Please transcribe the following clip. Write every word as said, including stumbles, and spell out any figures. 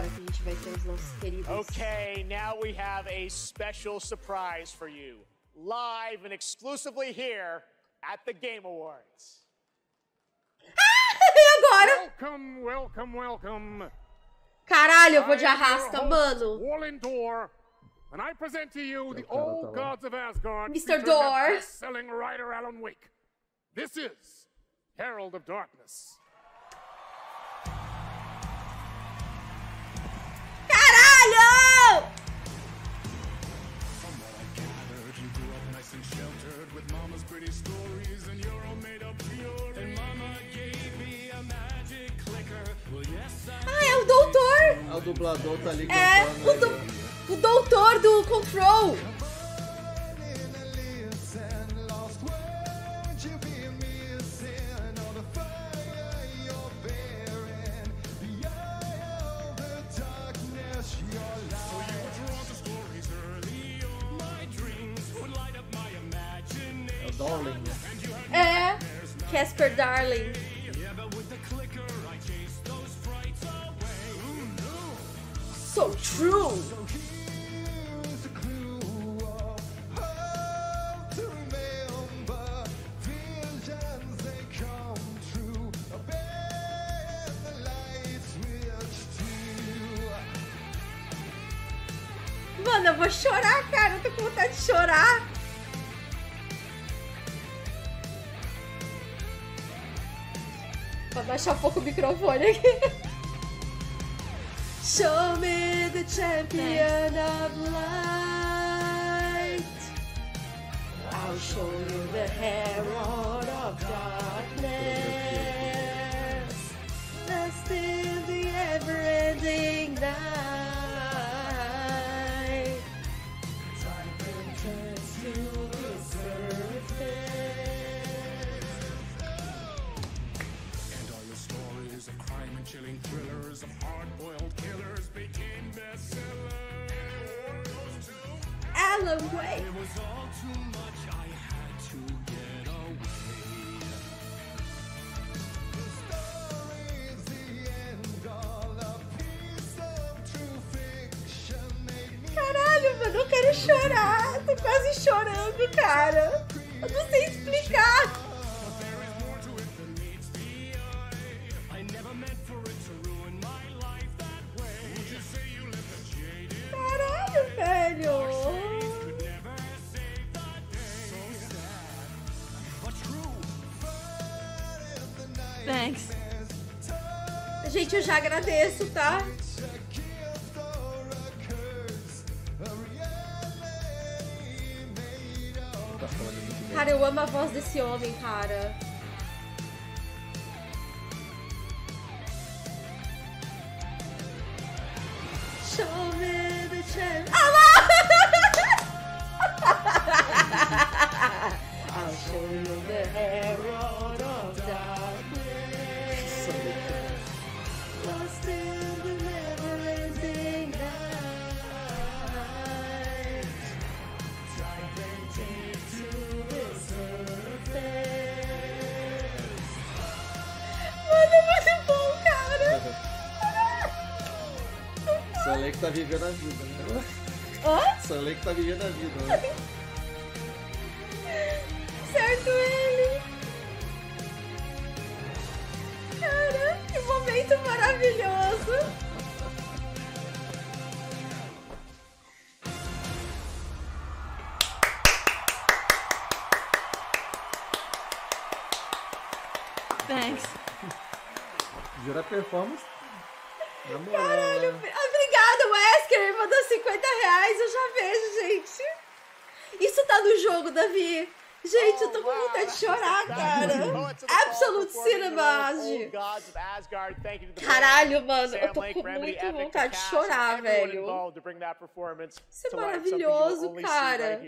claro que a gente vai ter os nossos queridos. Okay, now we have a special surprise for you, live and exclusively here at the Game Awards. Agora. Welcome, welcome, welcome. Caralho, eu vou de arrasta, mano. And I present to you the Old Gods of Asgard, Mister Door, best-selling writer Alan Wake. This is Herald of Darkness. Caralho! From what I gathered, you grew up nice and sheltered with mama's pretty stories and your own made-up theory. And mama gave me a magic clicker. Well, yes, I... Ah, é o doutor! É o dublador, tá ali cantando. É, o do... O doutor do Control! É o Darling. É, Casper Darling. So true! Mano, eu vou chorar, cara. Eu tô com vontade de chorar. Vou baixar um pouco o microfone aqui. Show me the champion of light. I'll show you the herald of darkness. That's still the ever-ending night. Chilling thrillers of hard-boiled killers became bestsellers. Alan Wake. It was all too much. I had to get away. The story's the end. All a piece of true fiction made me. Caralho, mano, eu quero chorar. Tô quase chorando, cara. Eu não sei explicar. Thanks. Gente, eu já agradeço, tá? Cara, eu amo a voz desse homem, cara. Show me the chance. Ah, I'll show you the herald of darkness. Sully que tá vivendo a vida, né? Oh? Sully que tá vivendo a vida, né? Certo ele! Cara, que momento maravilhoso! Thanks! Jura performance? Caralho, obrigada, Wesker, mandou cinquenta reais, eu já vejo, gente. Isso tá no jogo, Davi. Gente, eu tô com vontade de chorar, cara. Absolute Cinema. Caralho, mano, eu tô com muita vontade de chorar, velho. Isso é maravilhoso, cara.